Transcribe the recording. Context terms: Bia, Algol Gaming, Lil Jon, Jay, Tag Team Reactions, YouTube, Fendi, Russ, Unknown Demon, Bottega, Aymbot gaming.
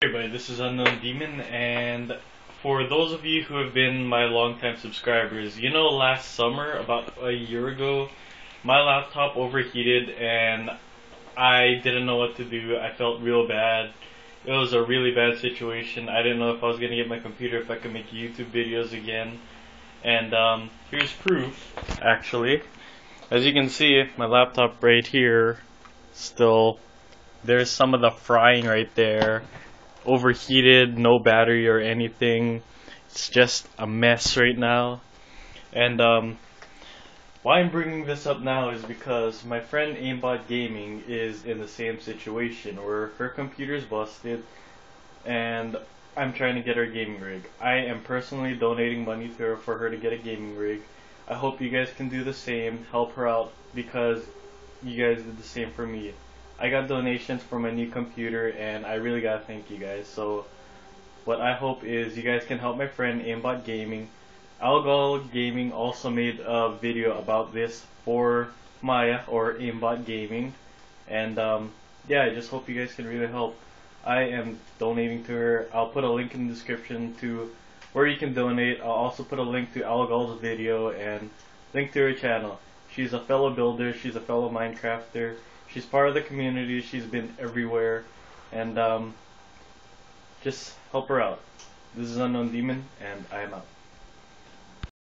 Hey everybody, this is Unknown Demon, and for those of you who have been my longtime subscribers, you know last summer, about a year ago, my laptop overheated and I didn't know what to do. I felt real bad. It was a really bad situation. I didn't know if I was going to get my computer, if I could make YouTube videos again. And here's proof, actually. As you can see, my laptop right here, still, there's some of the frying right there. Overheated, no battery or anything. It's just a mess right now. And why I'm bringing this up now is because my friend Aymbot Gaming is in the same situation where her computer's busted and I'm trying to get her gaming rig. I am personally donating money to her for her to get a gaming rig. I hope you guys can do the same, help her out, because you guys did the same for me. I got donations for my new computer and I really gotta thank you guys. So what I hope is you guys can help my friend Aymbot Gaming. Algol Gaming also made a video about this for Maya or Aymbot Gaming, and yeah, I just hope you guys can really help. I am donating to her. I'll put a link in the description to where you can donate. I'll also put a link to Algol's video and link to her channel. She's a fellow builder, she's a fellow Minecrafter. She's part of the community, she's been everywhere, and just help her out. This is Unknown Demon, and I am out.